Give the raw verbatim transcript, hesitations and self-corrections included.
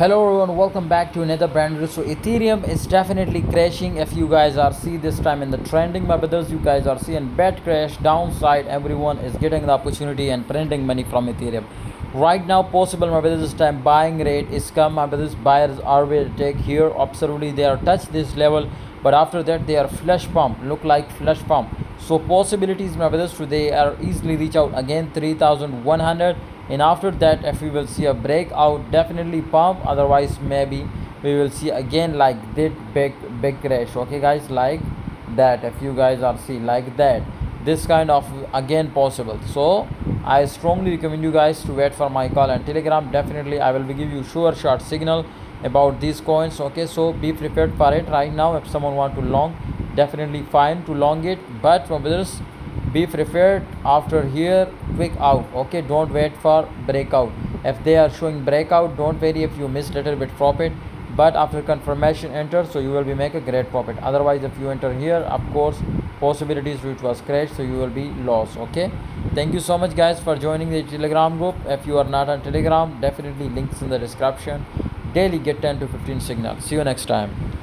Hello everyone, welcome back to another brand video. So Ethereum is definitely crashing. If you guys are see this time in the trending, my brothers, you guys are seeing bad crash downside. Everyone is getting the opportunity and printing money from Ethereum right now possible, my brothers. This time buying rate is come, my brothers. Buyers are will take here, absolutely they are touch this level, but after that they are flash pump, look like flash pump. So possibilities, my brothers, today are easily reach out again three thousand one hundred, and after that if we will see a breakout, definitely pump, otherwise maybe we will see again like that big big crash. Okay guys, like that, if you guys are see like that, this kind of again possible. So I strongly recommend you guys to wait for my call and Telegram. Definitely I will be give you sure short signal about these coins. Okay, so be prepared for it right now. If someone want to long, definitely fine to long it, but my brothers, be prepared after here quick out. Okay, don't wait for breakout. If they are showing breakout, don't worry if you miss little bit profit, but after confirmation enter, so you will be make a great profit. Otherwise if you enter here, of course possibilities it was crashed, so you will be lost. Okay, thank you so much guys for joining the Telegram group. If you are not on Telegram, definitely links in the description. Daily get ten to fifteen signals. See you next time.